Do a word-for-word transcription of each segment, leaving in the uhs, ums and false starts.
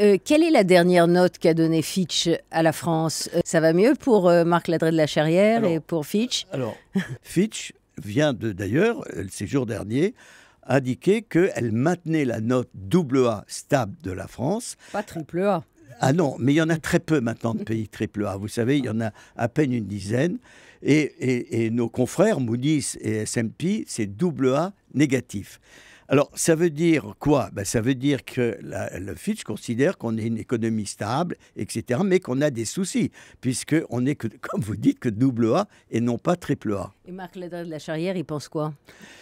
Euh, quelle est la dernière note qu'a donnée Fitch à la France? euh, Ça va mieux pour euh, Marc Ladreit de Lacharrière et pour Fitch? Alors, Fitch vient de, d'ailleurs, ces jours derniers, indiquer qu'elle maintenait la note double A stable de la France. Pas triple A. Ah non, mais il y en a très peu maintenant de pays triple A. Vous savez, il y en a à peine une dizaine. Et, et, et nos confrères, Moody's et S and P, c'est double A négatif. Alors, ça veut dire quoi? Ben, ça veut dire que la, le Fitch considère qu'on est une économie stable, et cetera, mais qu'on a des soucis, puisqu'on est, que, comme vous dites, que double A et non pas triple A. Et Marc Ladreit de Lacharrière, il pense quoi?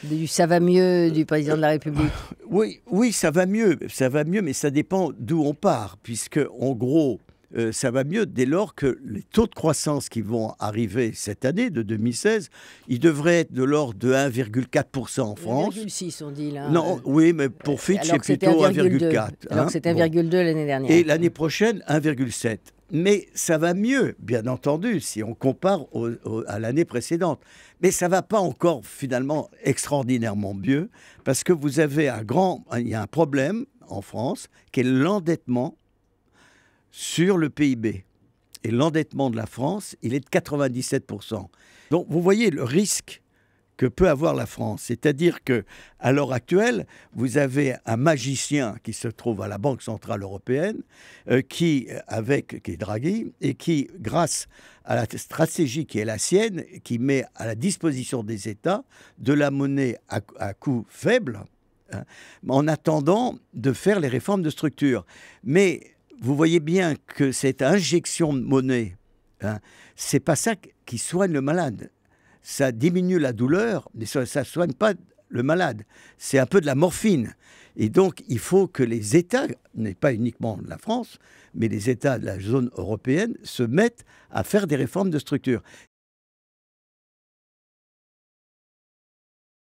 Du ça va mieux du président de la République? Oui, oui, ça va mieux, ça va mieux, mais ça dépend d'où on part, puisque, en gros, euh, ça va mieux dès lors que les taux de croissance qui vont arriver cette année, de deux mille seize, ils devraient être de l'ordre de un virgule quatre pour cent en France. un virgule six on dit là. Non, oui, mais pour Fitch, c'est plutôt un virgule quatre. Hein, alors que c'était un virgule deux bon. L'année dernière. Et l'année prochaine, un virgule sept. Mais ça va mieux, bien entendu, si on compare au, au, à l'année précédente. Mais ça ne va pas encore, finalement, extraordinairement mieux, parce que vous avez un grand... Il y a un problème en France, qui est l'endettement sur le P I B. Et l'endettement de la France, il est de quatre-vingt-dix-sept pour cent. Donc, vous voyez le risque que peut avoir la France. C'est-à-dire qu'à l'heure actuelle, vous avez un magicien qui se trouve à la Banque Centrale Européenne, euh, qui, avec, qui est Draghi, et qui, grâce à la stratégie qui est la sienne, qui met à la disposition des États de la monnaie à, à coût faible, hein, en attendant de faire les réformes de structure. Mais vous voyez bien que cette injection de monnaie, hein, c'est pas ça qui soigne le malade. Ça diminue la douleur, mais ça ne soigne pas le malade. C'est un peu de la morphine. Et donc, il faut que les États, n'est pas uniquement la France, mais les États de la zone européenne, se mettent à faire des réformes de structure.